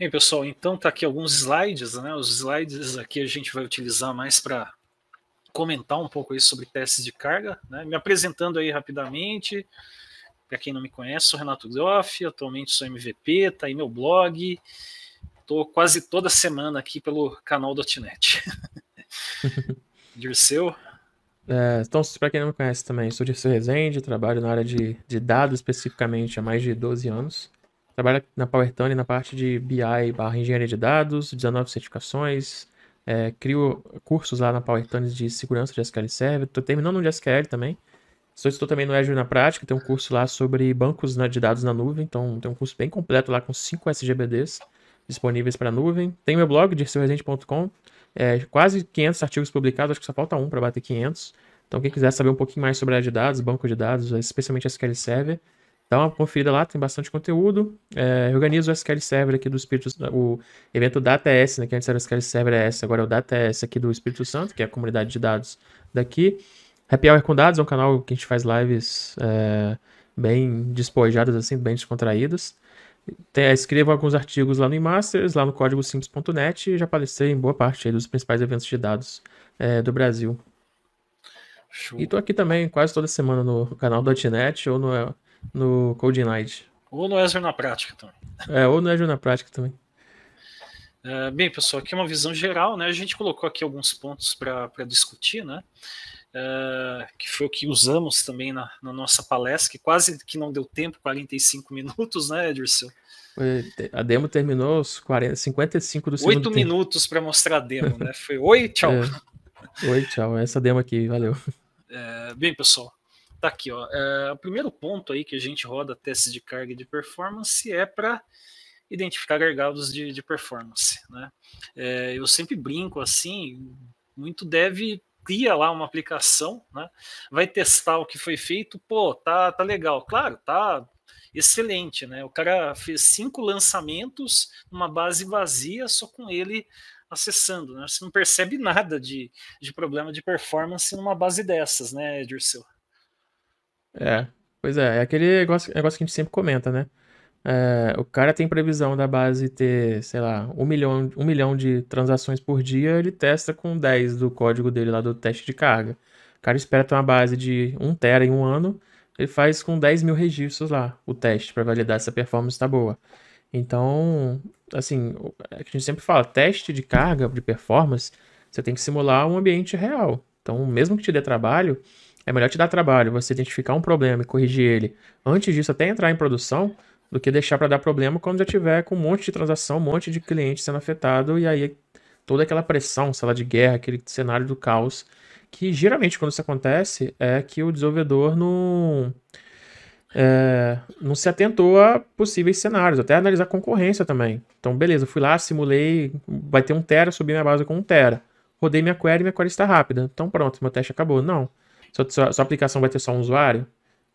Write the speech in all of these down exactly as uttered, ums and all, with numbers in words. Bem, pessoal, então tá aqui alguns slides, né? Os slides aqui a gente vai utilizar mais para comentar um pouco aí sobre testes de carga, né? Me apresentando aí rapidamente, para quem não me conhece, sou Renato Groffe, atualmente sou M V P, tá aí meu blog, tô quase toda semana aqui pelo canal ponto net. Dirceu? É, então, para quem não me conhece também, sou Dirceu Rezende, trabalho na área de, de dados especificamente há mais de doze anos. Trabalho na PowerTune na parte de B I barra engenharia de dados, dezenove certificações, é, crio cursos lá na PowerTune de segurança de S Q L Server, estou terminando um de S Q L também, estou também no Azure na Prática, tem um curso lá sobre bancos de dados na nuvem, então tem um curso bem completo lá com cinco S G B Ds disponíveis para a nuvem. Tem meu blog, dirceu rezende ponto com, é, quase quinhentos artigos publicados, acho que só falta um para bater quinhentos, então quem quiser saber um pouquinho mais sobre a área de dados, banco de dados, especialmente S Q L Server, dá uma conferida lá, tem bastante conteúdo. É, organizo o S Q L Server aqui do Espírito Santo, o evento DataTS, né, que antes era o S Q L Server S, agora é o DataTS aqui do Espírito Santo, que é a comunidade de dados daqui. Happy Hour com Dados é um canal que a gente faz lives é, bem despojadas, assim, bem descontraídas. Tem, escrevo alguns artigos lá no iMasters, lá no código simples ponto net, e já palestrei em boa parte aí dos principais eventos de dados é, do Brasil. Show. E tô aqui também quase toda semana no canal dot net ou no... no Coding Night. Ou no Azure na Prática também. É, ou no Azure na Prática também. É, bem, pessoal, aqui é uma visão geral, né? A gente colocou aqui alguns pontos para discutir, né? É, que foi o que usamos também na, na nossa palestra, que quase que não deu tempo, quarenta e cinco minutos, né, Dirceu? A demo terminou os quarenta, cinquenta e cinco do segundo tempo. oito minutos para mostrar a demo, né? Foi oi, tchau. É. Oi, tchau. Essa demo aqui, valeu. É, bem, pessoal, tá aqui, ó. É, o primeiro ponto aí que a gente roda testes de carga e de performance é para identificar gargalos de, de performance, né? É, eu sempre brinco assim, muito dev cria lá uma aplicação, né? Vai testar o que foi feito, pô, tá, tá legal, claro, tá excelente, né? O cara fez cinco lançamentos numa base vazia só com ele acessando, né? Você não percebe nada de, de problema de performance numa base dessas, né, Dirceu? É, pois é, é aquele negócio, negócio que a gente sempre comenta, né? É, o cara tem previsão da base ter, sei lá, um milhão, um milhão de transações por dia, ele testa com dez do código dele lá do teste de carga. O cara espera ter uma base de um tera em um ano, ele faz com dez mil registros lá o teste para validar se a performance tá boa. Então, assim, é que a gente sempre fala, teste de carga, de performance, você tem que simular um ambiente real. Então, mesmo que te dê trabalho, é melhor te dar trabalho, você identificar um problema e corrigir ele antes disso, até entrar em produção, do que deixar para dar problema quando já tiver com um monte de transação, um monte de cliente sendo afetado, e aí toda aquela pressão, sala de guerra, aquele cenário do caos, que geralmente quando isso acontece é que o desenvolvedor não, é, não se atentou a possíveis cenários, até analisar a concorrência também. Então, beleza, fui lá, simulei, vai ter um tera, subi minha base com um tera, rodei minha query, minha query está rápida, então pronto, meu teste acabou. Não. Sua, sua aplicação vai ter só um usuário?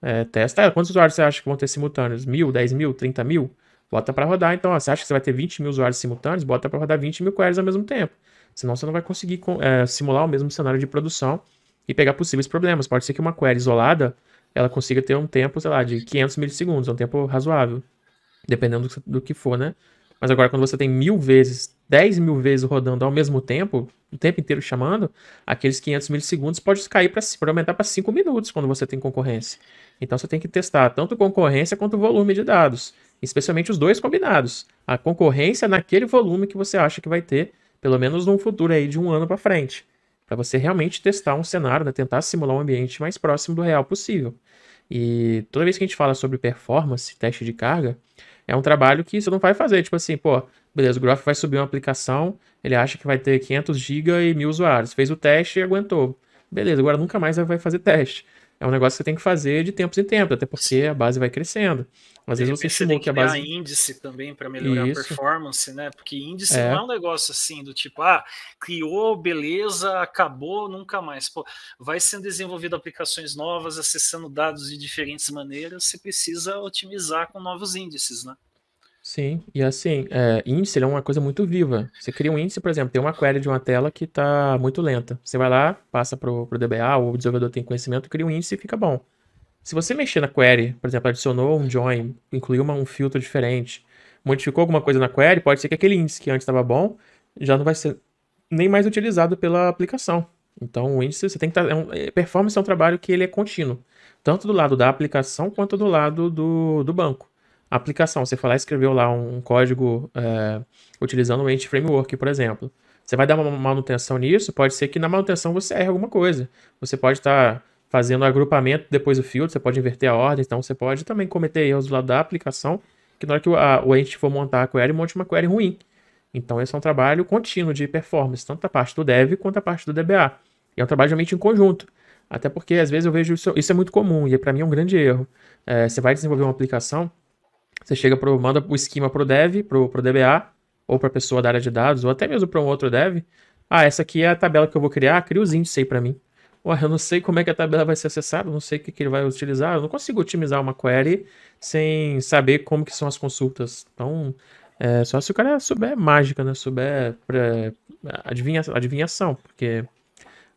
É, testa ela. Quantos usuários você acha que vão ter simultâneos? Mil, dez mil, trinta mil? Bota para rodar. Então, ó, você acha que você vai ter vinte mil usuários simultâneos? Bota para rodar vinte mil queries ao mesmo tempo. Senão você não vai conseguir é, simular o mesmo cenário de produção e pegar possíveis problemas. Pode ser que uma query isolada, ela consiga ter um tempo, sei lá, de quinhentos milissegundos, um tempo razoável, dependendo do, do que for, né? Mas agora, quando você tem mil vezes, dez mil vezes rodando ao mesmo tempo, o tempo inteiro chamando, aqueles quinhentos milissegundos pode cair para aumentar para cinco minutos quando você tem concorrência. Então, você tem que testar tanto concorrência quanto o volume de dados, especialmente os dois combinados. A concorrência naquele volume que você acha que vai ter, pelo menos num futuro aí de um ano para frente, para você realmente testar um cenário, né? Tentar simular um ambiente mais próximo do real possível. E toda vez que a gente fala sobre performance, teste de carga, é um trabalho que você não vai fazer, tipo assim, pô, beleza, o Groffe vai subir uma aplicação, ele acha que vai ter quinhentos gigas e mil usuários, fez o teste e aguentou. Beleza, agora nunca mais vai fazer teste. É um negócio que você tem que fazer de tempos em tempos, até porque a base vai crescendo. Às vezes você simula que a base... tem que criar índice também para melhorar isso, a performance, né? Porque índice é. não é um negócio assim do tipo, ah, criou, beleza, acabou, nunca mais. Pô, vai sendo desenvolvido aplicações novas, acessando dados de diferentes maneiras, você precisa otimizar com novos índices, né? Sim, e assim, é, índice é uma coisa muito viva. Você cria um índice, por exemplo, tem uma query de uma tela que está muito lenta. Você vai lá, passa para o D B A, ou o desenvolvedor tem conhecimento, cria um índice e fica bom. Se você mexer na query, por exemplo, adicionou um join, incluiu uma, um filtro diferente, modificou alguma coisa na query, pode ser que aquele índice que antes estava bom já não vai ser nem mais utilizado pela aplicação. Então o índice, você tem que tá, é um, performance é um trabalho que ele é contínuo, tanto do lado da aplicação quanto do lado do, do banco. A aplicação, você foi lá e escreveu lá um código é, utilizando o Entity Framework, por exemplo. Você vai dar uma manutenção nisso, pode ser que na manutenção você erre alguma coisa. Você pode estar tá fazendo agrupamento depois do filtro, você pode inverter a ordem, então você pode também cometer erros do lado da aplicação, que na hora que o, a, o Entity for montar a query, monte uma query ruim. Então esse é um trabalho contínuo de performance, tanto da parte do dev quanto da parte do D B A. E é um trabalho realmente em conjunto. Até porque às vezes eu vejo isso, isso é muito comum, e para mim é um grande erro. É, você vai desenvolver uma aplicação, você chega pro, manda o esquema para o dev, para o D B A, ou para a pessoa da área de dados, ou até mesmo para um outro dev. Ah, essa aqui é a tabela que eu vou criar, cria os índices aí para mim. Ué, eu não sei como é que a tabela vai ser acessada, eu não sei o que, que ele vai utilizar, eu não consigo otimizar uma query sem saber como que são as consultas. Então, é, só se o cara souber mágica, né? Souber pra, adivinha, adivinhação, porque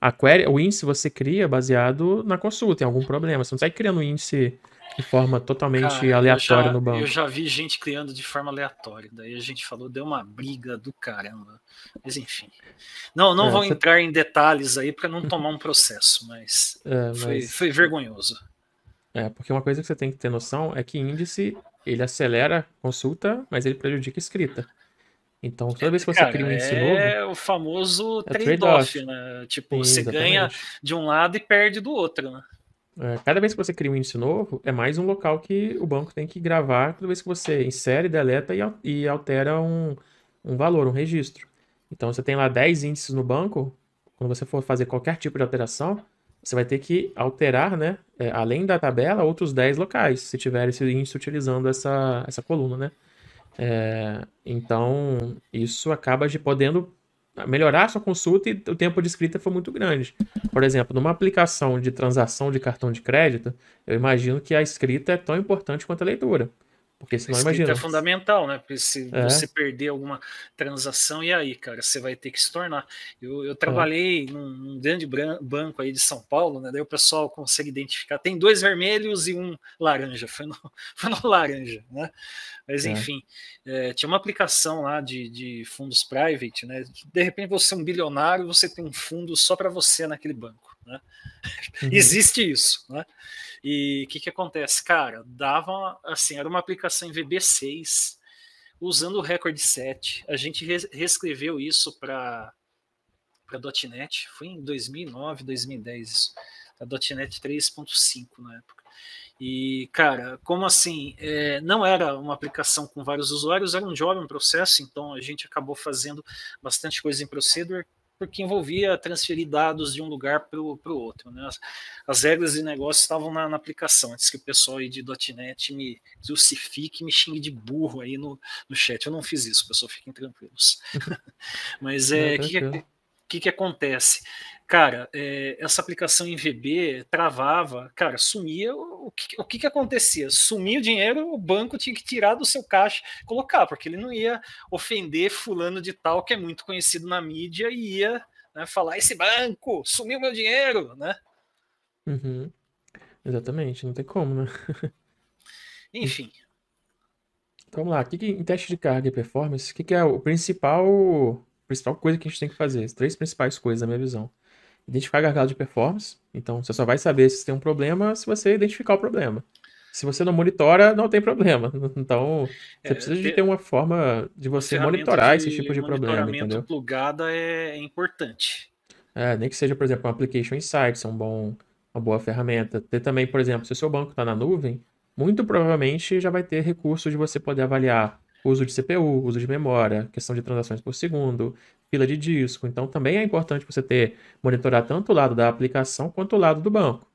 a query, o índice você cria baseado na consulta, em algum problema. Você não sai criando um índice de forma totalmente cara, aleatória já, no banco. Eu já vi gente criando de forma aleatória. Daí a gente falou, deu uma briga do caramba. Mas enfim. Não, não é, vou você... entrar em detalhes aí para não tomar um processo, mas, é, mas... Foi, foi vergonhoso. É, porque uma coisa que você tem que ter noção é que índice, ele acelera consulta, mas ele prejudica escrita. Então, toda vez que você Cara, cria um índice é novo... É o famoso é trade-off, né? Tipo, Sim, você exatamente. ganha de um lado e perde do outro, né? Cada vez que você cria um índice novo, é mais um local que o banco tem que gravar toda vez que você insere, deleta e altera um, um valor, um registro. Então, você tem lá dez índices no banco, quando você for fazer qualquer tipo de alteração, você vai ter que alterar, né, além da tabela, outros dez locais, se tiver esse índice utilizando essa, essa coluna, né? É, então, isso acaba de podendo... melhorar a sua consulta e o tempo de escrita foi muito grande. Por exemplo, numa aplicação de transação de cartão de crédito, eu imagino que a escrita é tão importante quanto a leitura. Porque senão, a escrita imagina, é fundamental, né? Porque se é. você perder alguma transação, e aí, cara, você vai ter que se tornar. Eu, eu trabalhei é. num, num grande banco aí de São Paulo, né? Daí o pessoal consegue identificar. Tem dois vermelhos e um laranja. Foi no, foi no laranja, né? Mas é. enfim, é, tinha uma aplicação lá de, de fundos private, né? De repente você é um bilionário, você tem um fundo só para você naquele banco, né? Uhum. Existe isso, né? E o que que acontece? Cara, dava, assim, era uma aplicação em V B seis, usando o recorde sete. A gente re reescreveu isso para .ponto net, foi em dois mil e nove, dois mil e dez, isso. A .ponto net três ponto cinco na época. E, cara, como assim, é, não era uma aplicação com vários usuários, era um job, um processo, então a gente acabou fazendo bastante coisa em procedure, porque envolvia transferir dados de um lugar para o outro, né? As, as regras de negócio estavam na, na aplicação, antes que o pessoal aí de .ponto net me crucifique, me xingue de burro aí no, no chat. Eu não fiz isso, pessoal, fiquem tranquilos. Mas é, o que, que, que, que acontece? Cara, é, essa aplicação em V B travava, cara, sumia, o que, o que que acontecia? Sumia o dinheiro, o banco tinha que tirar do seu caixa e colocar, porque ele não ia ofender fulano de tal, que é muito conhecido na mídia, e ia, né, falar, esse banco sumiu meu dinheiro, né? Uhum. Exatamente, não tem como, né? Enfim. Então, vamos lá, que que, em teste de carga e performance, o que, que é o principal, principal coisa que a gente tem que fazer? As três principais coisas, na minha visão. Identificar gargalo de performance, então você só vai saber se tem um problema se você identificar o problema. Se você não monitora, não tem problema. Então, você é, precisa de ter uma forma de você monitorar esse tipo de problema, entendeu? Plugada é importante. É, nem que seja, por exemplo, um Application Insights, é um bom, uma boa ferramenta. Ter também, por exemplo, se o seu banco está na nuvem, muito provavelmente já vai ter recursos de você poder avaliar uso de C P U, uso de memória, questão de transações por segundo, fila de disco. Então, também é importante você ter, monitorar tanto o lado da aplicação quanto o lado do banco.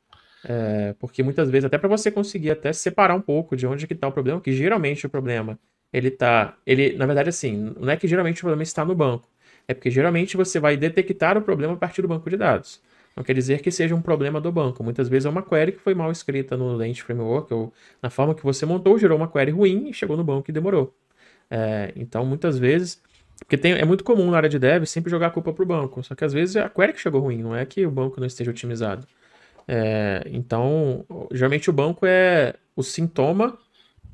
É, porque muitas vezes, até para você conseguir até separar um pouco de onde que está o problema, que geralmente o problema, ele está... Ele, na verdade, assim, não é que geralmente o problema está no banco. É porque geralmente você vai detectar o problema a partir do banco de dados. Não quer dizer que seja um problema do banco. Muitas vezes é uma query que foi mal escrita no Entity Framework, ou na forma que você montou, gerou uma query ruim e chegou no banco e demorou. É, então, muitas vezes... Porque tem, é muito comum na área de dev sempre jogar a culpa para o banco. Só que às vezes a query que chegou ruim, não é que o banco não esteja otimizado. É, então, geralmente o banco é o sintoma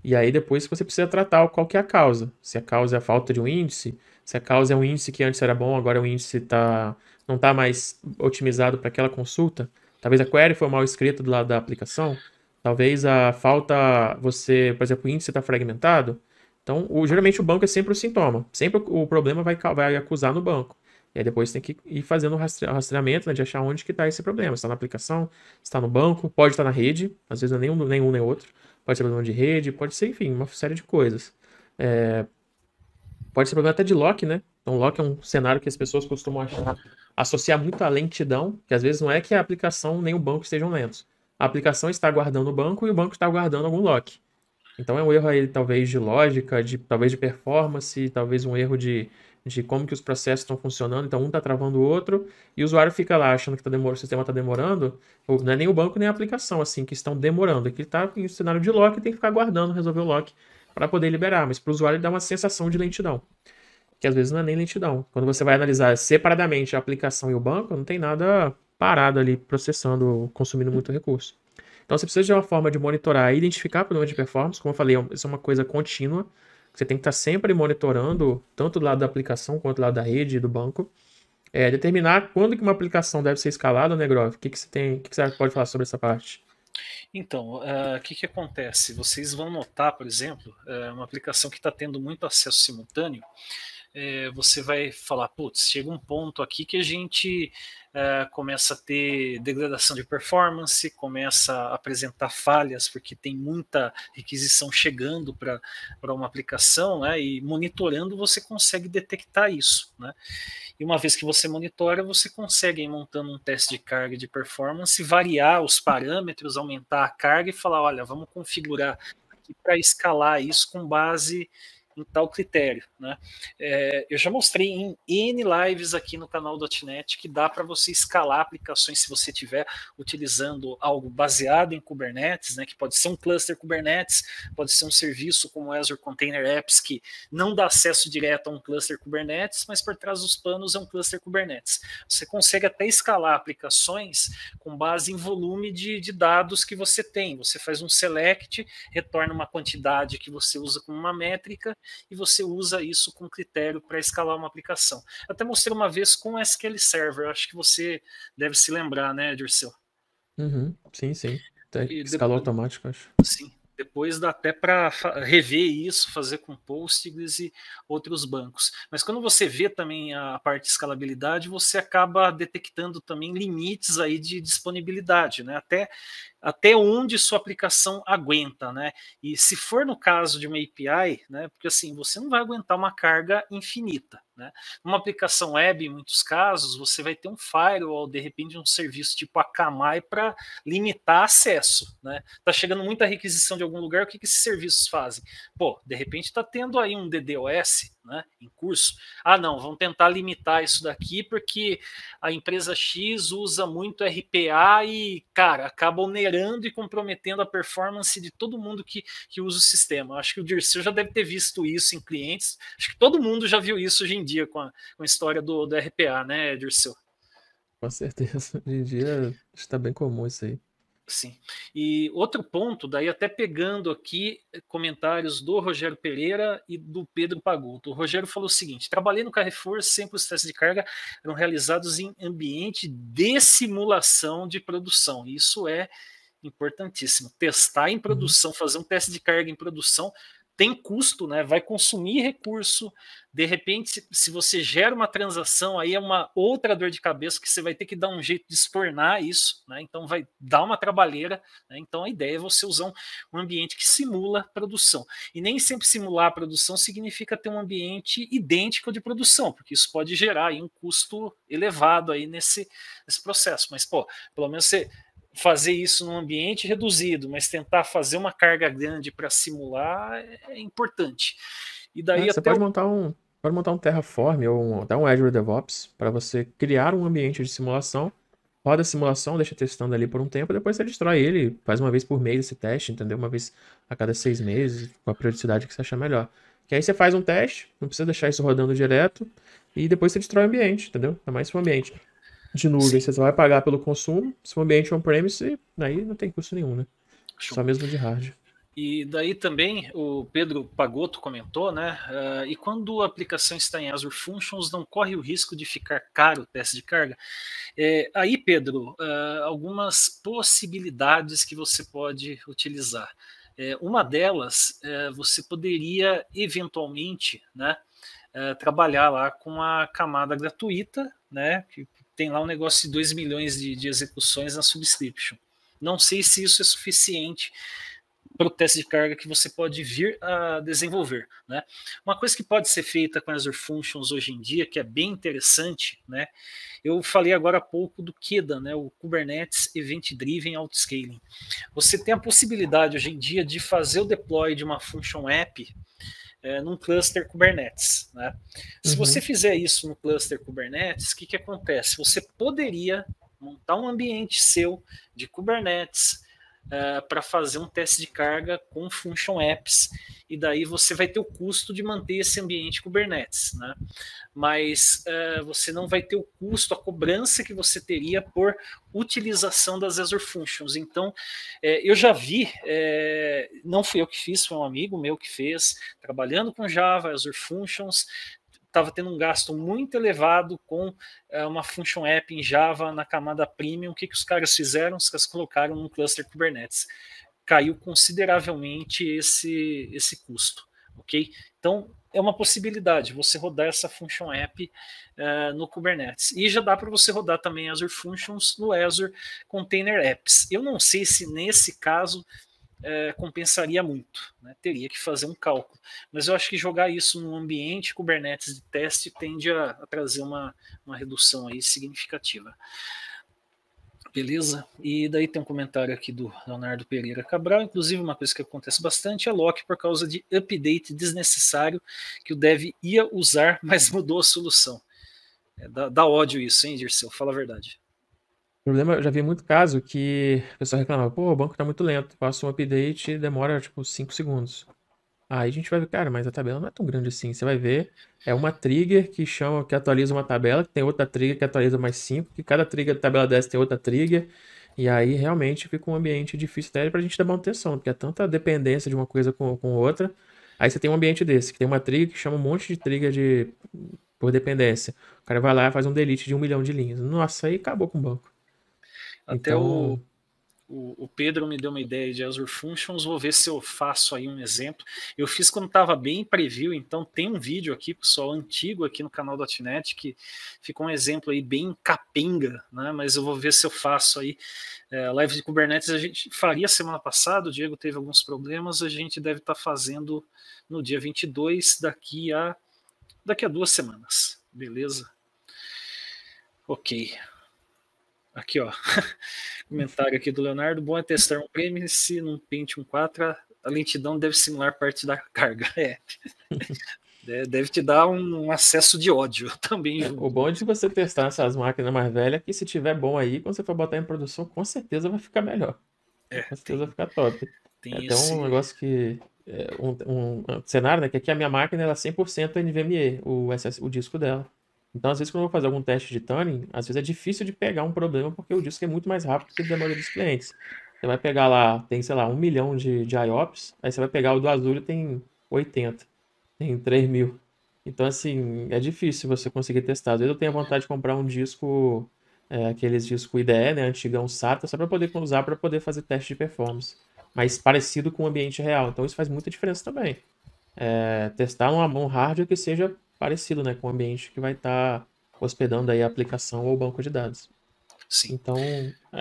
E aí depois você precisa tratar qual que é a causa. Se a causa é a falta de um índice, se a causa é um índice que antes era bom, agora o índice tá, não está mais otimizado para aquela consulta. Talvez a query foi mal escrita do lado da aplicação. Talvez a falta, você, por exemplo, o índice está fragmentado. Então, o, geralmente o banco é sempre o sintoma. Sempre o, o problema vai, vai acusar no banco. E aí depois tem que ir fazendo o rastreamento, né, de achar onde que está esse problema. Se está na aplicação, se está no banco, pode estar na rede. Às vezes não é nenhum, nem um nem outro. Pode ser problema de rede, pode ser, enfim, uma série de coisas. É, pode ser problema até de lock, né? Então, lock é um cenário que as pessoas costumam achar, associar muito à lentidão, que às vezes não é que a aplicação nem o banco estejam lentos. A aplicação está guardando o banco e o banco está guardando algum lock. Então, é um erro aí, talvez, de lógica, de, talvez de performance, talvez um erro de, de como que os processos estão funcionando. Então, um está travando o outro e o usuário fica lá achando que tá demor... o sistema está demorando. Não é nem o banco nem a aplicação assim que estão demorando. Aqui está em um cenário de lock e tem que ficar guardando, resolver o lock para poder liberar. Mas para o usuário dá uma sensação de lentidão, que às vezes não é nem lentidão. Quando você vai analisar separadamente a aplicação e o banco, não tem nada parado ali processando, consumindo muito recurso. Então, você precisa de uma forma de monitorar e identificar problemas de performance. Como eu falei, isso é uma coisa contínua. Você tem que estar sempre monitorando, tanto do lado da aplicação, quanto do lado da rede e do banco. É, determinar quando que uma aplicação deve ser escalada, né, Groffe? O que, que, você tem, o que, que você pode falar sobre essa parte? Então, o uh, que, que acontece? Vocês vão notar, por exemplo, uh, uma aplicação que está tendo muito acesso simultâneo, uh, você vai falar, putz, chega um ponto aqui que a gente... Uh, começa a ter degradação de performance, começa a apresentar falhas, porque tem muita requisição chegando para uma aplicação, né, e monitorando você consegue detectar isso, né? E uma vez que você monitora, você consegue, montando um teste de carga de performance, variar os parâmetros, aumentar a carga e falar, olha, vamos configurar aqui para escalar isso com base... em tal critério, né? É, eu já mostrei em N lives aqui no canal ponto net que dá para você escalar aplicações se você estiver utilizando algo baseado em Kubernetes, né? Que pode ser um cluster Kubernetes, pode ser um serviço como Azure Container Apps, que não dá acesso direto a um cluster Kubernetes, mas por trás dos panos é um cluster Kubernetes. Você consegue até escalar aplicações com base em volume de, de dados que você tem. Você faz um select, retorna uma quantidade que você usa como uma métrica, e você usa isso como critério para escalar uma aplicação. Eu até mostrei uma vez com S Q L Server, acho que você deve se lembrar, né, Dirceu? Uhum, sim, sim. Até escalou automático, acho. Sim. Depois dá até para rever isso, fazer com Postgres e outros bancos. Mas quando você vê também a parte de escalabilidade, você acaba detectando também limites aí de disponibilidade, né? Até, até onde sua aplicação aguenta, né? E se for no caso de uma A P I, né? Porque assim, você não vai aguentar uma carga infinita, né? Numa aplicação web, em muitos casos, você vai ter um firewall, de repente um serviço tipo Akamai para limitar acesso, né? Tá chegando muita requisição de algum lugar, o que, que esses serviços fazem? Pô, de repente está tendo aí um D D o S, né, em curso. Ah, não, vamos tentar limitar isso daqui porque a empresa X usa muito R P A e, cara, acaba onerando e comprometendo a performance de todo mundo que, que usa o sistema. Acho que o Dirceu já deve ter visto isso em clientes. Acho que todo mundo já viu isso hoje em dia com a, com a história do, do R P A, né, Dirceu? Com certeza. Hoje em dia está bem comum isso aí. Sim. E outro ponto, daí até pegando aqui comentários do Rogério Pereira e do Pedro Pagotto. O Rogério falou o seguinte: trabalhei no Carrefour, sempre os testes de carga eram realizados em ambiente de simulação de produção. Isso é importantíssimo. Testar em produção, fazer um teste de carga em produção tem custo, né? Vai consumir recurso. De repente, se, se você gera uma transação, aí é uma outra dor de cabeça que você vai ter que dar um jeito de estornar isso, né? Então vai dar uma trabalheira, né? Então a ideia é você usar um, um ambiente que simula produção. E nem sempre simular a produção significa ter um ambiente idêntico de produção, porque isso pode gerar aí um custo elevado aí nesse, nesse processo. Mas, pô, pelo menos você... fazer isso num ambiente reduzido, mas tentar fazer uma carga grande para simular é importante. E daí é, até você pode, o... montar um, pode montar um Terraform ou um, até um Azure DevOps para você criar um ambiente de simulação, roda a simulação, deixa testando ali por um tempo, depois você destrói ele, faz uma vez por mês esse teste, entendeu? Uma vez a cada seis meses, com a periodicidade que você achar melhor. Que aí você faz um teste, não precisa deixar isso rodando direto, e depois você destrói o ambiente, entendeu? É mais um ambiente de nuvem, sim. Você vai pagar pelo consumo. Se o ambiente é on-premise, aí não tem custo nenhum, né? Show. Só mesmo de hard. E daí também o Pedro Pagotto comentou, né? Uh, e quando a aplicação está em Azure Functions, não corre o risco de ficar caro o teste de carga? É, aí, Pedro, uh, algumas possibilidades que você pode utilizar. É, uma delas, é, você poderia eventualmente, né, é, trabalhar lá com a camada gratuita, né, que tem lá um negócio de dois milhões de, de execuções na subscription. Não sei se isso é suficiente para o teste de carga que você pode vir a desenvolver, né? Uma coisa que pode ser feita com Azure Functions hoje em dia, que é bem interessante, né? Eu falei agora há pouco do KEDA, né? O Kubernetes Event Driven Autoscaling. Você tem a possibilidade hoje em dia de fazer o deploy de uma Function App é, num cluster Kubernetes, né? Se uhum. você fizer isso no cluster Kubernetes, o que, que acontece? Você poderia montar um ambiente seu de Kubernetes, Uh, para fazer um teste de carga com Function Apps, e daí você vai ter o custo de manter esse ambiente Kubernetes, né? Mas uh, você não vai ter o custo, a cobrança que você teria por utilização das Azure Functions. Então, é, eu já vi, é, não fui eu que fiz, foi um amigo meu que fez, trabalhando com Java, Azure Functions, estava tendo um gasto muito elevado com é, uma Function App em Java na camada Premium. O que, que os caras fizeram? Os caras colocaram num cluster Kubernetes. Caiu consideravelmente esse, esse custo, ok? Então, é uma possibilidade você rodar essa Function App é, no Kubernetes. E já dá para você rodar também Azure Functions no Azure Container Apps. Eu não sei se nesse caso... É, compensaria muito, né? Teria que fazer um cálculo, mas eu acho que jogar isso num ambiente Kubernetes de teste tende a, a trazer uma, uma redução aí significativa. Beleza? E daí tem um comentário aqui do Leonardo Pereira Cabral, inclusive uma coisa que acontece bastante é lock por causa de update desnecessário que o dev ia usar, mas mudou a solução. É, dá, dá ódio isso, hein, Dirceu? Fala a verdade. O problema, eu já vi muito caso que o pessoal reclamava, pô, o banco tá muito lento, faço um update e demora, tipo, cinco segundos. Aí a gente vai ver, cara, mas a tabela não é tão grande assim. Você vai ver, é uma trigger que chama, que atualiza uma tabela, que tem outra trigger que atualiza mais cinco, que cada trigger da tabela dessa tem outra trigger, e aí realmente fica um ambiente difícil até pra gente dar manutenção, porque é tanta dependência de uma coisa com, com outra. Aí você tem um ambiente desse, que tem uma trigger que chama um monte de trigger de, por dependência. O cara vai lá e faz um delete de um milhão de linhas. Nossa, aí acabou com o banco. Até então... o, o, o Pedro me deu uma ideia de Azure Functions, vou ver se eu faço aí um exemplo. Eu fiz quando estava bem preview, então tem um vídeo aqui, pessoal, antigo aqui no canal ponto net, que ficou um exemplo aí bem capenga, né? Mas eu vou ver se eu faço aí. É, live de Kubernetes a gente faria semana passada, o Diego teve alguns problemas, a gente deve estar tá fazendo no dia vinte e dois, daqui a, daqui a duas semanas. Beleza? Ok. Aqui, ó, comentário aqui do Leonardo, bom é testar um premise num Pentium quatro, a lentidão deve simular parte da carga, é, deve te dar um acesso de ódio também. É, o bom de você testar essas máquinas mais velhas é que se tiver bom aí, quando você for botar em produção, com certeza vai ficar melhor, é, com certeza tem, vai ficar top. Tem até esse... um negócio que, um, um, um cenário, né, que aqui a minha máquina ela é cem por cento NVMe, o, S S, o disco dela. Então, às vezes, quando eu vou fazer algum teste de tuning, às vezes é difícil de pegar um problema, porque o disco é muito mais rápido que a demanda dos clientes. Você vai pegar lá, tem, sei lá, um milhão de, de I O P S, aí você vai pegar o do Azure, tem oitenta, tem três mil. Então, assim, é difícil você conseguir testar. Às vezes eu tenho a vontade de comprar um disco, é, aqueles discos I D E, né, antigão SATA, só para poder usar, para poder fazer teste de performance. Mas parecido com o ambiente real. Então, isso faz muita diferença também. É, testar um, um hardware que seja... parecido, né, com o ambiente que vai estar tá hospedando aí a aplicação ou o banco de dados. Sim. Então,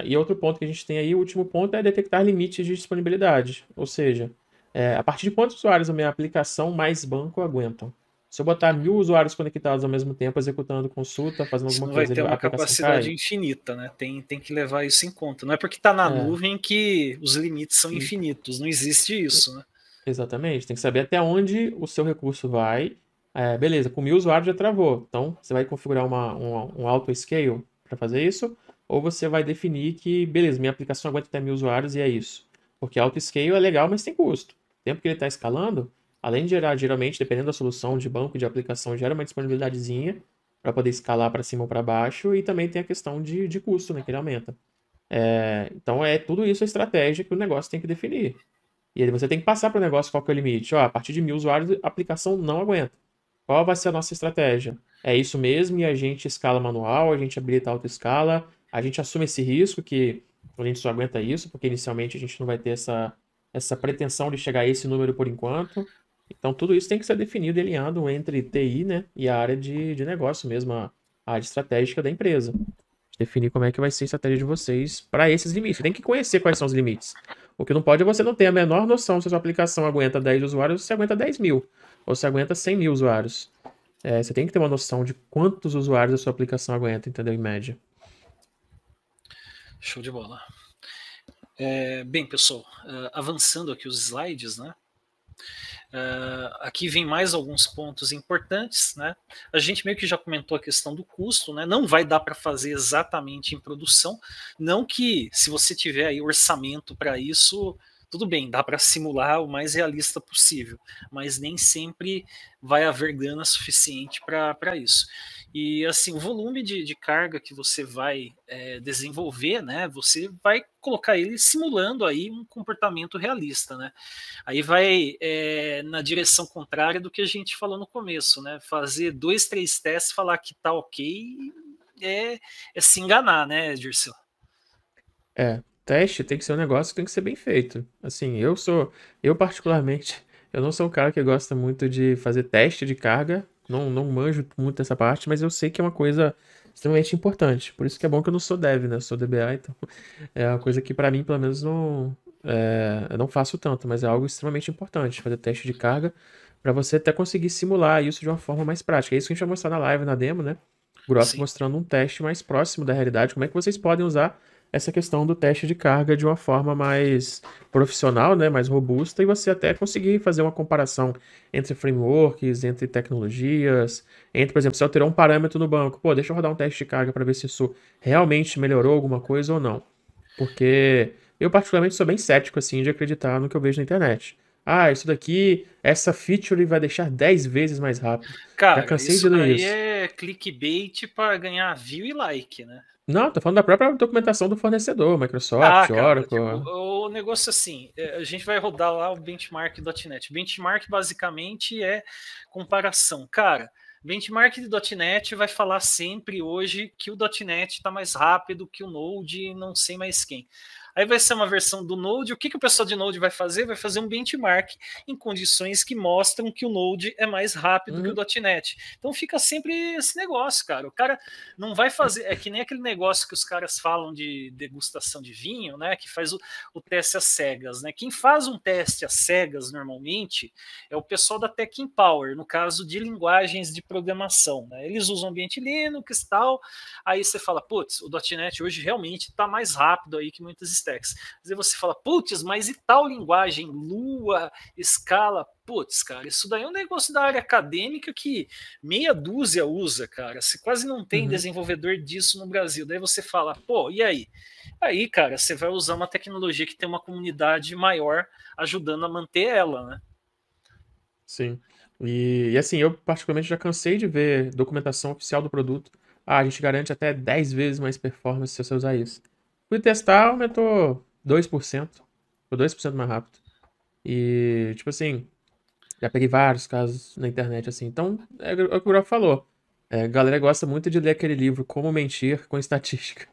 e outro ponto que a gente tem aí, o último ponto é detectar limites de disponibilidade, ou seja, é, a partir de quantos usuários a minha aplicação mais banco aguentam? Se eu botar mil usuários conectados ao mesmo tempo, executando consulta, fazendo alguma coisa... Você não vai ter uma capacidade cai. infinita, né? Tem, tem que levar isso em conta. Não é porque está na é. nuvem que os limites são Sim. infinitos, não existe isso, né? Exatamente, tem que saber até onde o seu recurso vai. É, beleza, com mil usuários já travou. Então, você vai configurar uma, um, um auto-scale para fazer isso, ou você vai definir que, beleza, minha aplicação aguenta até mil usuários e é isso. Porque auto-scale é legal, mas tem custo. O tempo que ele está escalando, além de gerar, geralmente, dependendo da solução de banco e de aplicação, gera uma disponibilidadezinha para poder escalar para cima ou para baixo, e também tem a questão de, de custo, né, que ele aumenta. É, então, é tudo isso a estratégia que o negócio tem que definir. E aí você tem que passar para o negócio qual que é o limite. Ó, a partir de mil usuários, a aplicação não aguenta. Qual vai ser a nossa estratégia? É isso mesmo, e a gente escala manual, a gente habilita a autoescala, a gente assume esse risco que a gente só aguenta isso, porque inicialmente a gente não vai ter essa, essa pretensão de chegar a esse número por enquanto. Então tudo isso tem que ser definido e alinhado entre T I, né, e a área de, de negócio mesmo, a área estratégica da empresa. Definir como é que vai ser a estratégia de vocês para esses limites. Você tem que conhecer quais são os limites. O que não pode é você não ter a menor noção se a sua aplicação aguenta dez usuários ou se aguenta dez mil, ou se aguenta cem mil usuários. É, você tem que ter uma noção de quantos usuários a sua aplicação aguenta, entendeu? Em média. Show de bola. É, bem, pessoal, avançando aqui os slides, né? Uh, aqui vem mais alguns pontos importantes, né? A gente meio que já comentou a questão do custo, né? Não vai dar para fazer exatamente em produção, não que se você tiver aí orçamento para isso, tudo bem, dá para simular o mais realista possível, mas nem sempre vai haver grana suficiente para isso. E assim, o volume de, de carga que você vai é, desenvolver, né? Você vai colocar ele simulando aí um comportamento realista, né? Aí vai é, na direção contrária do que a gente falou no começo, né? Fazer dois, três testes, falar que tá ok, é, é se enganar, né, Dirceu? É, teste tem que ser um negócio que tem que ser bem feito. Assim, eu sou, eu particularmente, eu não sou um cara que gosta muito de fazer teste de carga. Não, não manjo muito essa parte, mas eu sei que é uma coisa extremamente importante. Por isso que é bom que eu não sou dev, né? Eu sou D B A, então é uma coisa que para mim, pelo menos, não, é, eu não faço tanto, mas é algo extremamente importante, fazer teste de carga para você até conseguir simular isso de uma forma mais prática. É isso que a gente vai mostrar na live, na demo, né? Grosso Sim. mostrando um teste mais próximo da realidade, como é que vocês podem usar essa questão do teste de carga de uma forma mais profissional, né, mais robusta, e você até conseguir fazer uma comparação entre frameworks, entre tecnologias, entre, por exemplo, se alterou um parâmetro no banco, pô, deixa eu rodar um teste de carga para ver se isso realmente melhorou alguma coisa ou não. Porque eu particularmente sou bem cético, assim, de acreditar no que eu vejo na internet. Ah, isso daqui, essa feature vai deixar dez vezes mais rápido. Cara, já cansei isso de ler isso. É clickbait para ganhar view e like, né? Não, tô falando da própria documentação do fornecedor, Microsoft, ah, cara, Oracle. Tipo, o negócio assim, a gente vai rodar lá o benchmark ponto net. Benchmark basicamente é comparação. Cara, benchmark de .ponto net vai falar sempre hoje que o .ponto net tá mais rápido que o Node e não sei mais quem. Aí vai ser uma versão do Node. O que, que o pessoal de Node vai fazer? Vai fazer um benchmark em condições que mostram que o Node é mais rápido uhum. que o .ponto net. Então fica sempre esse negócio, cara. O cara não vai fazer... É que nem aquele negócio que os caras falam de degustação de vinho, né? Que faz o, o teste às cegas, né? Quem faz um teste às cegas, normalmente, é o pessoal da Tech Empower, no caso de linguagens de programação, né? Eles usam ambiente Linux e tal. Aí você fala, putz, o .ponto net hoje realmente está mais rápido aí que muitas stacks. Aí você fala, putz, mas e tal linguagem, Lua, Scala? Putz, cara, isso daí é um negócio da área acadêmica que meia dúzia usa, cara. Se quase não tem uhum. desenvolvedor disso no Brasil. Daí você fala, pô, e aí? Aí, cara, você vai usar uma tecnologia que tem uma comunidade maior ajudando a manter ela, né? Sim. E, e assim, eu particularmente já cansei de ver documentação oficial do produto. Ah, a gente garante até dez vezes mais performance se você usar isso. Fui testar, aumentou dois por cento. Ficou dois por cento mais rápido. E, tipo assim, já peguei vários casos na internet, assim. Então, é, é o que o Groffe falou. É, a galera gosta muito de ler aquele livro Como Mentir com Estatística.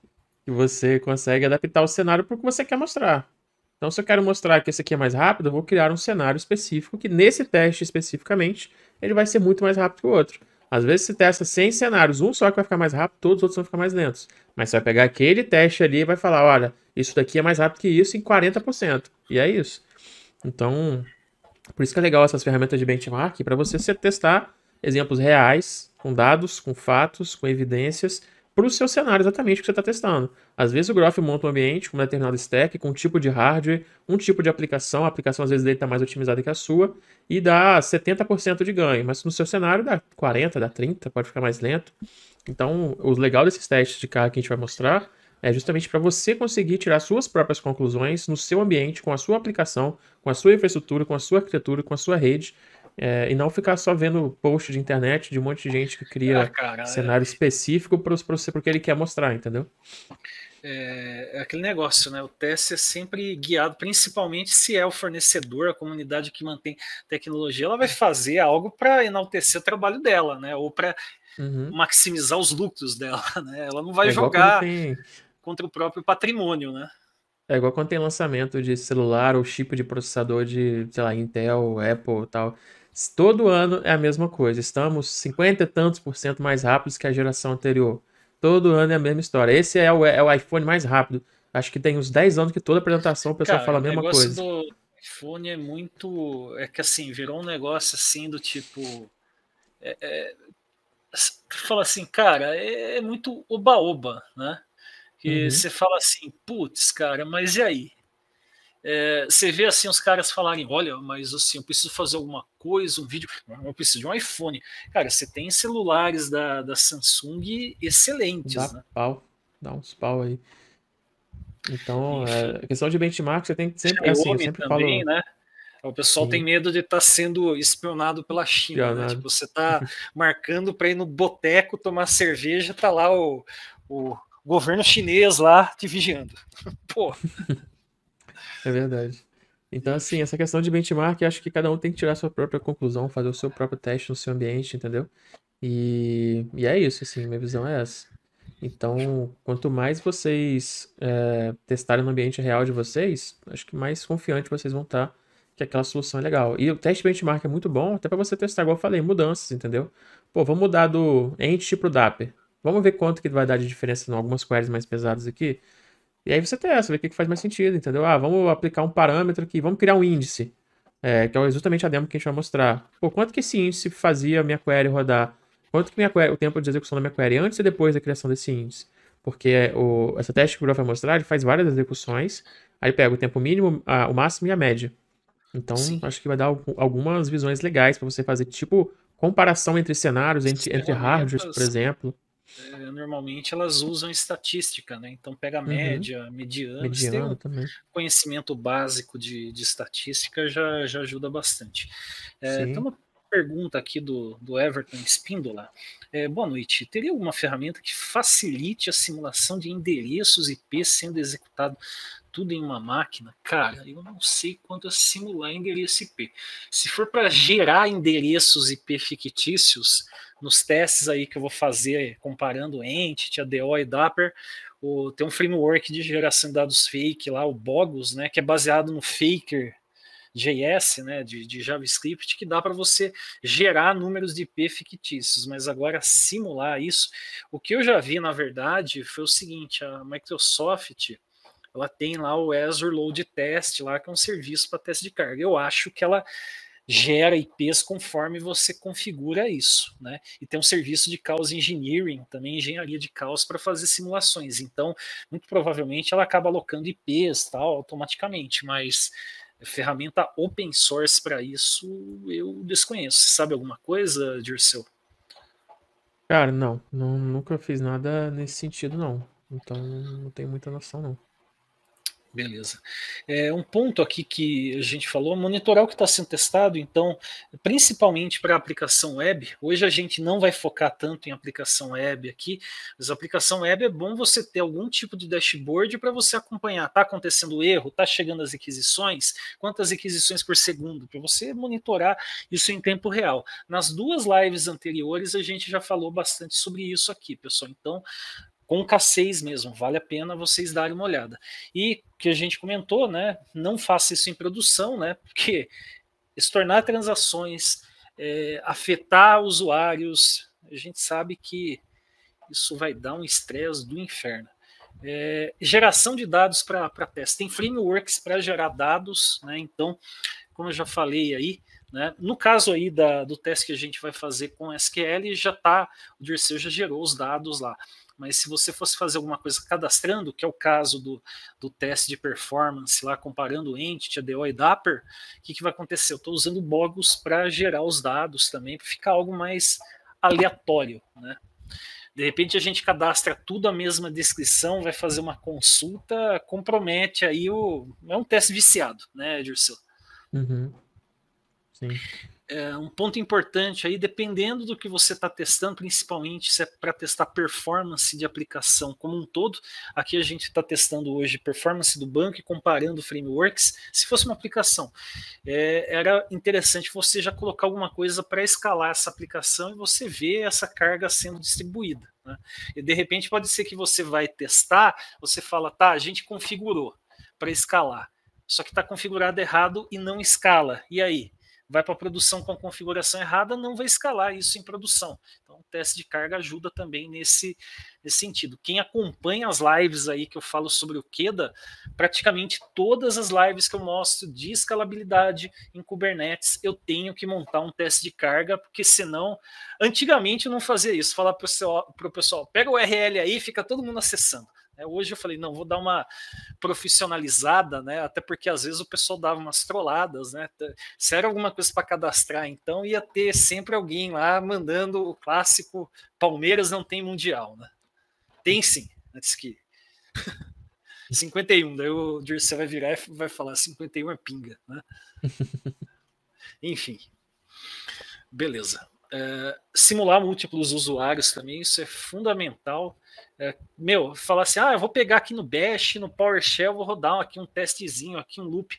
Que você consegue adaptar o cenário para o que você quer mostrar. Então, se eu quero mostrar que esse aqui é mais rápido, eu vou criar um cenário específico que, nesse teste especificamente, ele vai ser muito mais rápido que o outro. Às vezes você testa cem cenários, um só que vai ficar mais rápido, todos os outros vão ficar mais lentos. Mas você vai pegar aquele teste ali e vai falar, olha, isso daqui é mais rápido que isso em quarenta por cento. E é isso. Então, por isso que é legal essas ferramentas de benchmark, para você testar exemplos reais, com dados, com fatos, com evidências, para o seu cenário exatamente que você está testando. Às vezes o Groffe monta um ambiente com um determinado stack, com um tipo de hardware, um tipo de aplicação, a aplicação às vezes dele está mais otimizada que a sua, e dá setenta por cento de ganho, mas no seu cenário dá quarenta por cento, dá trinta por cento, pode ficar mais lento. Então, o legal desses testes de carga que a gente vai mostrar é justamente para você conseguir tirar suas próprias conclusões no seu ambiente, com a sua aplicação, com a sua infraestrutura, com a sua arquitetura, com a sua rede, É, e não ficar só vendo post de internet de um monte de gente que cria ah, cara, cenário é... específico para o que ele quer mostrar, entendeu? é, é aquele negócio, né? O teste é sempre guiado, principalmente se é o fornecedor, a comunidade que mantém tecnologia, ela vai fazer algo para enaltecer o trabalho dela, né? Ou para uhum. maximizar os lucros dela, né? Ela não vai é jogar tem... contra o próprio patrimônio, né? É igual quando tem lançamento de celular ou chip de processador de, sei lá, Intel, Apple e tal. Todo ano é a mesma coisa. Estamos cinquenta e tantos por cento mais rápidos que a geração anterior. Todo ano é a mesma história. Esse é o, é o iPhone mais rápido. Acho que tem uns dez anos que toda apresentação o pessoal Cara, fala a mesma coisa. O negócio do iPhone é muito... É que assim, virou um negócio assim do tipo... É, é... Fala assim, cara, é muito oba-oba, né? E uhum. você fala assim, putz, cara, mas e aí? É, você vê assim os caras falarem, olha, mas assim, eu preciso fazer alguma coisa, um vídeo, eu preciso de um iPhone. Cara, você tem celulares da, da Samsung excelentes, dá né? Pau, dá uns pau aí. Então, é, a questão de benchmark, você tem que sempre... Assim, eu sempre também, falo... né? O pessoal Sim. tem medo de estar tá sendo espionado pela China, né? Tipo, você tá marcando para ir no boteco tomar cerveja, tá lá o... o governo chinês lá te vigiando. Pô. É verdade. Então, assim, essa questão de benchmark, eu acho que cada um tem que tirar a sua própria conclusão, fazer o seu próprio teste no seu ambiente, entendeu? E, e é isso, assim, minha visão é essa. Então, quanto mais vocês é, testarem no ambiente real de vocês, acho que mais confiante vocês vão estar que aquela solução é legal. E o teste benchmark é muito bom, até para você testar, igual eu falei, mudanças, entendeu? Pô, vamos mudar do Entity pro Dapper. Vamos ver quanto que vai dar de diferença em algumas queries mais pesadas aqui. E aí você testa, vê o que faz mais sentido, entendeu? Ah, vamos aplicar um parâmetro aqui, vamos criar um índice, é, que é justamente a demo que a gente vai mostrar. Pô, quanto que esse índice fazia a minha query rodar? Quanto que minha query, o tempo de execução da minha query antes e depois da criação desse índice? Porque o, essa teste que o Groffe vai mostrar, ele faz várias execuções, aí pega o tempo mínimo, a, o máximo e a média. Então, Sim. acho que vai dar algumas visões legais para você fazer, tipo, comparação entre cenários, entre, entre hardwares, por exemplo. Normalmente elas usam estatística, né? Então pega a média, uhum. mediana, mediana um também. Conhecimento básico de, de estatística já, já ajuda bastante. É, tem uma pergunta aqui do, do Everton Espíndola. É, boa noite. Teria alguma ferramenta que facilite a simulação de endereços I P sendo executado tudo em uma máquina? Cara, eu não sei quanto a simular endereço I P. Se for para gerar endereços I P fictícios, nos testes aí que eu vou fazer, comparando Entity, A D O e Dapper, o, tem um framework de geração de dados fake lá, o Bogus, né, que é baseado no Faker.js, né, de, de JavaScript, que dá para você gerar números de I P fictícios, mas agora simular isso, o que eu já vi, na verdade, foi o seguinte, a Microsoft, ela tem lá o Azure Load Test, lá, que é um serviço para teste de carga. Eu acho que ela gera I Ps conforme você configura isso, né? E tem um serviço de chaos engineering, também engenharia de chaos para fazer simulações. Então, muito provavelmente ela acaba alocando I Ps tal automaticamente, mas ferramenta open source para isso eu desconheço. Você sabe alguma coisa, Dirceu? Cara, não, não, nunca fiz nada nesse sentido não. Então, não tenho muita noção não. Beleza. É, um ponto aqui que a gente falou, monitorar o que está sendo testado, então, principalmente para a aplicação web, hoje a gente não vai focar tanto em aplicação web aqui, mas a aplicação web é bom você ter algum tipo de dashboard para você acompanhar, está acontecendo erro, está chegando as requisições, quantas requisições por segundo, para você monitorar isso em tempo real. Nas duas lives anteriores a gente já falou bastante sobre isso aqui, pessoal, então... Com o K seis mesmo, vale a pena vocês darem uma olhada. E que a gente comentou, né? Não faça isso em produção, né? Porque se tornar transações, é, afetar usuários, a gente sabe que isso vai dar um estresse do inferno. É, geração de dados para teste. Tem frameworks para gerar dados, né? Então, como eu já falei aí, no caso aí da, do teste que a gente vai fazer com S Q L, já tá, o Dirceu já gerou os dados lá. Mas se você fosse fazer alguma coisa cadastrando, que é o caso do, do teste de performance lá, comparando Entity, A D O e Dapper, o que, que vai acontecer? Eu estou usando Bogus para gerar os dados também, para ficar algo mais aleatório, né? De repente a gente cadastra tudo a mesma descrição, vai fazer uma consulta, compromete aí o... É um teste viciado, né, Dirceu? Uhum. Sim. é, um ponto importante aí, dependendo do que você está testando, principalmente se é para testar performance de aplicação como um todo. Aqui a gente está testando hoje performance do banco e comparando frameworks. Se fosse uma aplicação, é, era interessante você já colocar alguma coisa para escalar essa aplicação e você ver essa carga sendo distribuída, né? E de repente pode ser que você vai testar, você fala, tá, a gente configurou para escalar, só que está configurado errado e não escala. E aí? Vai para a produção com a configuração errada, não vai escalar isso em produção. Então, o teste de carga ajuda também nesse, nesse sentido. Quem acompanha as lives aí que eu falo sobre o KEDA, praticamente todas as lives que eu mostro de escalabilidade em Kubernetes, eu tenho que montar um teste de carga, porque senão, antigamente eu não fazia isso, falar para o pessoal, pega o U R L aí, fica todo mundo acessando. Hoje eu falei, não, vou dar uma profissionalizada, né? Até porque às vezes o pessoal dava umas trolladas, né? Se era alguma coisa para cadastrar, então ia ter sempre alguém lá mandando o clássico Palmeiras não tem mundial, né? Tem sim, antes que cinquenta e um, daí o Dirceu vai virar e vai falar cinquenta e um é pinga, né? Enfim, beleza. É, simular múltiplos usuários também, isso é fundamental. É, meu, falar assim, ah, eu vou pegar aqui no Bash, no PowerShell, vou rodar aqui um testezinho, aqui um loop.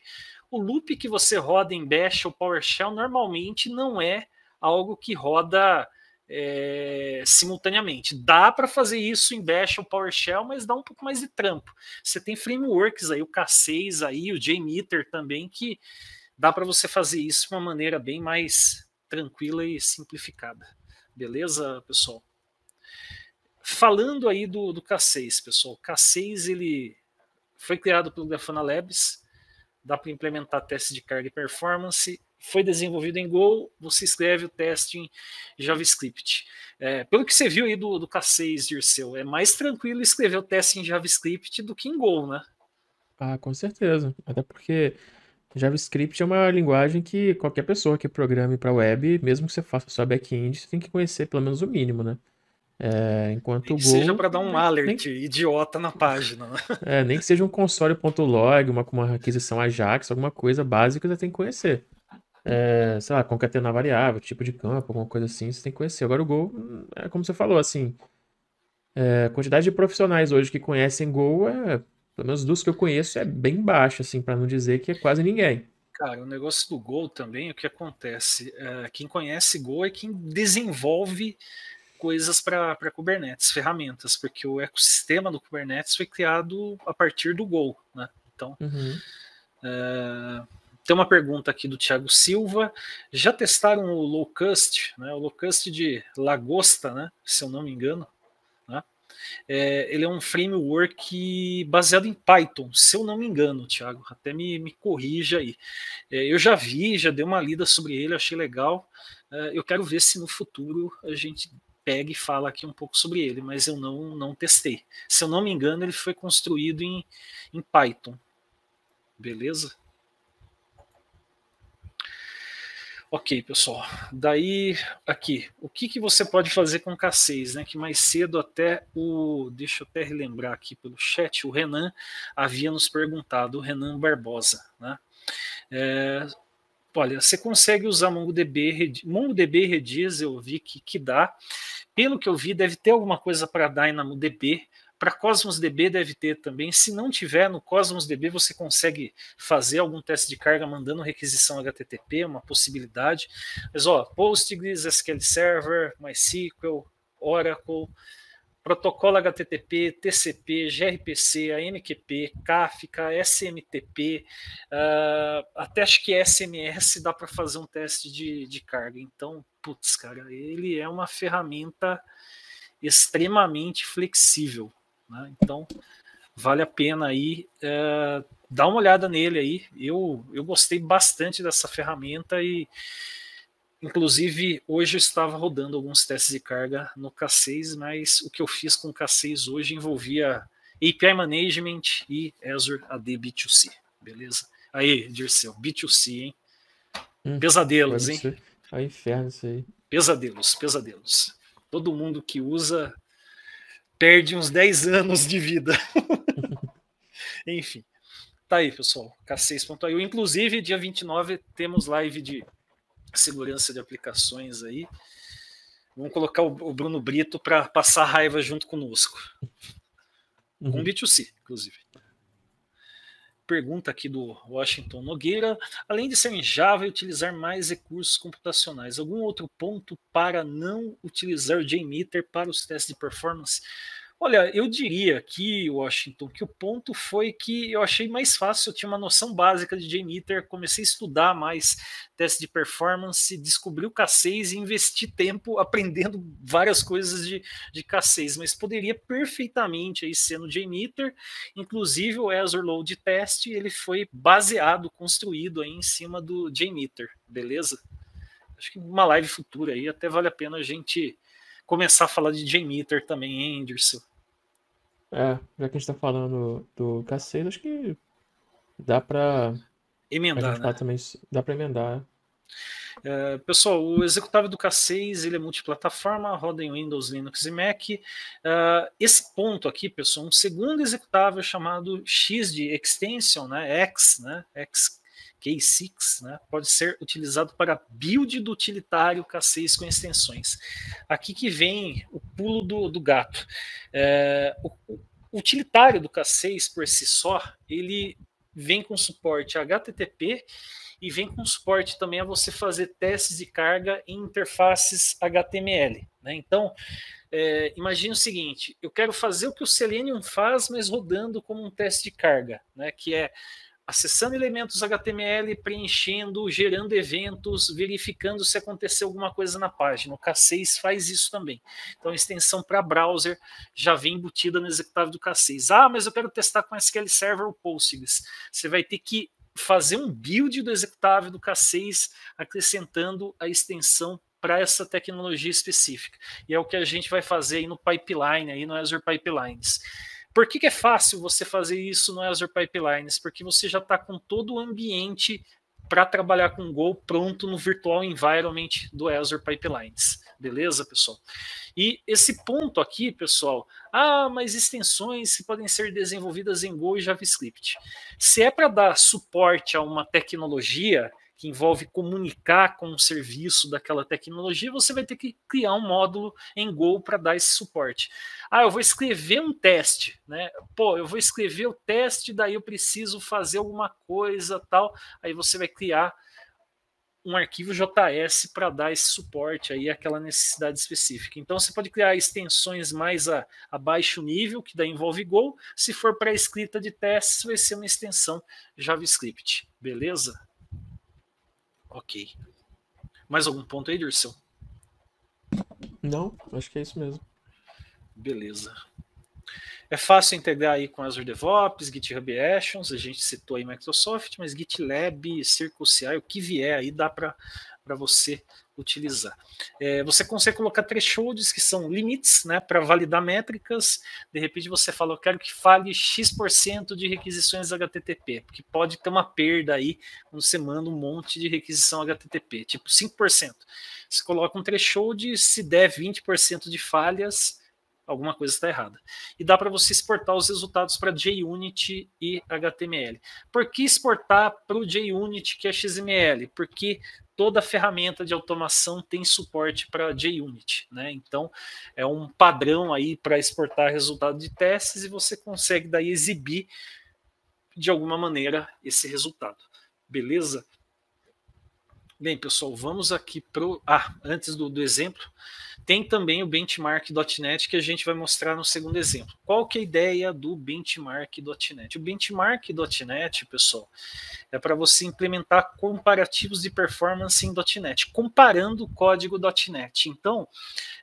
O loop que você roda em Bash ou PowerShell normalmente não é algo que roda é, simultaneamente. Dá para fazer isso em Bash ou PowerShell, mas dá um pouco mais de trampo. Você tem frameworks aí, o K seis aí, o JMeter também, que dá para você fazer isso de uma maneira bem mais tranquila e simplificada. Beleza, pessoal? Falando aí do, do K seis, pessoal. O K seis ele foi criado pelo Grafana Labs, dá para implementar teste de carga e performance, foi desenvolvido em Go, você escreve o teste em JavaScript. É, pelo que você viu aí do, do K seis, Dirceu, é mais tranquilo escrever o teste em JavaScript do que em Go, né? Ah, com certeza. Até porque JavaScript é uma linguagem que qualquer pessoa que programe para web, mesmo que você faça só back-end, você tem que conhecer pelo menos o mínimo, né? É, enquanto nem que Go, seja para dar um alert nem, idiota na página, né? É, nem que seja um console.log, uma, uma requisição Ajax, alguma coisa básica, você tem que conhecer. É, sei lá, concatenar variável, tipo de campo, alguma coisa assim, você tem que conhecer. Agora o Go, é como você falou, assim, é, a quantidade de profissionais hoje que conhecem Go é... Pelo menos dos que eu conheço, é bem baixo, assim, para não dizer que é quase ninguém. Cara, o negócio do Go também, o que acontece? É, quem conhece Go é quem desenvolve coisas para Kubernetes, ferramentas, porque o ecossistema do Kubernetes foi criado a partir do Go, né? Então, uhum. é, tem uma pergunta aqui do Thiago Silva. Já testaram o Locust, né? O Locust de lagosta, né? Se eu não me engano. É, ele é um framework baseado em Python, se eu não me engano, Thiago, até me, me corrija aí. É, eu já vi, já dei uma lida sobre ele, achei legal. É, eu quero ver se no futuro a gente pega e fala aqui um pouco sobre ele, mas eu não, não testei. Se eu não me engano, ele foi construído em, em Python. Beleza? Ok, pessoal. Daí, aqui, o que, que você pode fazer com o K seis, né? Que mais cedo até o... Deixa eu até relembrar aqui pelo chat, o Renan havia nos perguntado, o Renan Barbosa, né? É, olha, você consegue usar MongoDB, MongoDB e Redis, eu vi que, que dá. Pelo que eu vi, deve ter alguma coisa para DynamoDB. Para Cosmos D B deve ter também. Se não tiver, no Cosmos D B você consegue fazer algum teste de carga mandando requisição H T T P, uma possibilidade. Mas, ó, Postgres, S Q L Server, MySQL, Oracle, protocolo H T T P, T C P, gRPC, A M Q P, Kafka, S M T P, uh, até acho que S M S dá para fazer um teste de, de carga. Então, putz, cara, ele é uma ferramenta extremamente flexível. Então, vale a pena aí é, dar uma olhada nele aí. Eu, eu gostei bastante dessa ferramenta e, inclusive, hoje eu estava rodando alguns testes de carga no K seis, mas o que eu fiz com o K seis hoje envolvia A P I Management e Azure A D B dois C, beleza? Aí, Dirceu, B dois C, hein? Hum, pesadelos, hein? É um inferno isso aí. Pesadelos, pesadelos. Todo mundo que usa perde uns dez anos de vida. Enfim. Tá aí, pessoal. K seis ponto i o. Inclusive, dia vinte e nove, temos live de segurança de aplicações aí. Vamos colocar o Bruno Brito para passar raiva junto conosco. Uhum. Com B dois C, inclusive. Pergunta aqui do Washington Nogueira. Além de ser em Java e utilizar mais recursos computacionais, algum outro ponto para não utilizar o JMeter para os testes de performance? Olha, eu diria aqui, Washington, que o ponto foi que eu achei mais fácil, eu tinha uma noção básica de JMeter, comecei a estudar mais teste de performance, descobri o K seis e investi tempo aprendendo várias coisas de, de K seis, mas poderia perfeitamente aí ser no JMeter, inclusive o Azure Load Test, ele foi baseado, construído aí em cima do JMeter, beleza? Acho que uma live futura aí até vale a pena a gente começar a falar de JMeter também, hein, Dirceu? É, já que a gente tá falando do K seis, acho que dá para emendar, né? Também, dá para emendar. É, pessoal, o executável do K seis, ele é multiplataforma, roda em Windows, Linux e Mac. Uh, esse ponto aqui, pessoal, um segundo executável chamado X de extension, né? X, né? X K seis, né, pode ser utilizado para build do utilitário K seis com extensões. Aqui que vem o pulo do, do gato. É, o, o utilitário do K seis, por si só, ele vem com suporte a H T T P e vem com suporte também a você fazer testes de carga em interfaces H T M L. Né? Então, é, imagine o seguinte, eu quero fazer o que o Selenium faz, mas rodando como um teste de carga, né, que é acessando elementos H T M L, preenchendo, gerando eventos, verificando se aconteceu alguma coisa na página. O K seis faz isso também. Então, a extensão para browser já vem embutida no executável do K seis. Ah, mas eu quero testar com S Q L Server ou Postgres. Você vai ter que fazer um build do executável do K seis acrescentando a extensão para essa tecnologia específica. E é o que a gente vai fazer aí no pipeline, aí no Azure Pipelines. Por que que é fácil você fazer isso no Azure Pipelines? Porque você já está com todo o ambiente para trabalhar com Go pronto no virtual environment do Azure Pipelines. Beleza, pessoal? E esse ponto aqui, pessoal, ah, mas extensões que podem ser desenvolvidas em Go e JavaScript. Se é para dar suporte a uma tecnologia que envolve comunicar com o serviço daquela tecnologia, você vai ter que criar um módulo em Go para dar esse suporte. Ah, eu vou escrever um teste, né? Pô, eu vou escrever o teste, daí eu preciso fazer alguma coisa, tal. Aí você vai criar um arquivo J S para dar esse suporte aí àquela necessidade específica. Então, você pode criar extensões mais a, a baixo nível, que daí envolve Go. Se for para escrita de testes, vai ser uma extensão JavaScript. Beleza? Ok. Mais algum ponto aí, Dirceu? Não, acho que é isso mesmo. Beleza. É fácil integrar aí com Azure DevOps, GitHub Actions, a gente citou aí Microsoft, mas GitLab, CircleCI, o que vier aí dá para você utilizar. É, você consegue colocar thresholds, que são limites, né, para validar métricas. De repente você fala, eu quero que fale X por cento de requisições H T T P, porque pode ter uma perda aí quando você manda um monte de requisição H T T P, tipo cinco por cento. Você coloca um threshold, se der vinte por cento de falhas, alguma coisa está errada. E dá para você exportar os resultados para JUnit e H T M L. Por que exportar para o JUnit, que é X M L? Porque toda ferramenta de automação tem suporte para JUnit, né? Então, é um padrão aí para exportar resultado de testes e você consegue daí exibir, de alguma maneira, esse resultado. Beleza? Bem, pessoal, vamos aqui para o... Ah, antes do, do exemplo, tem também o benchmark ponto net que a gente vai mostrar no segundo exemplo. Qual que é a ideia do benchmark ponto net? O benchmark ponto net, pessoal, é para você implementar comparativos de performance em .NET, comparando o código .NET. Então,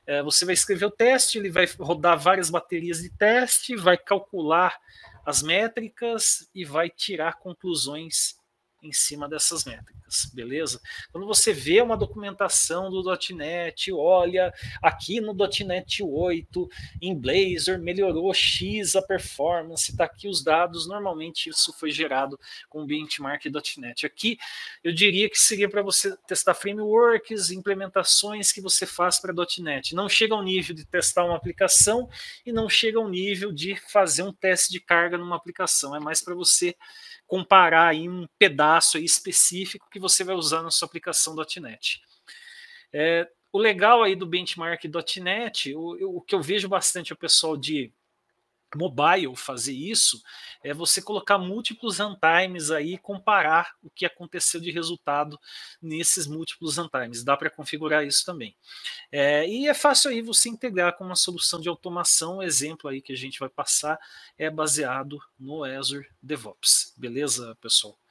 é, você vai escrever o teste, ele vai rodar várias baterias de teste, vai calcular as métricas e vai tirar conclusões em cima dessas métricas, beleza? Quando você vê uma documentação do .NET, olha, aqui no .NET oito, em Blazor, melhorou X a performance, está aqui os dados, normalmente isso foi gerado com o benchmark ponto net. Aqui, eu diria que seria para você testar frameworks, implementações que você faz para .NET. Não chega ao nível de testar uma aplicação e não chega ao nível de fazer um teste de carga numa aplicação, é mais para você comparar aí um pedaço aí específico que você vai usar na sua aplicação .ponto net. É, o legal aí do benchmark ponto net, o, o que eu vejo bastante é o pessoal de mobile fazer isso, é você colocar múltiplos runtimes aí e comparar o que aconteceu de resultado nesses múltiplos runtimes. Dá para configurar isso também. É, e é fácil aí você integrar com uma solução de automação. O exemplo aí que a gente vai passar é baseado no Azure DevOps. Beleza, pessoal?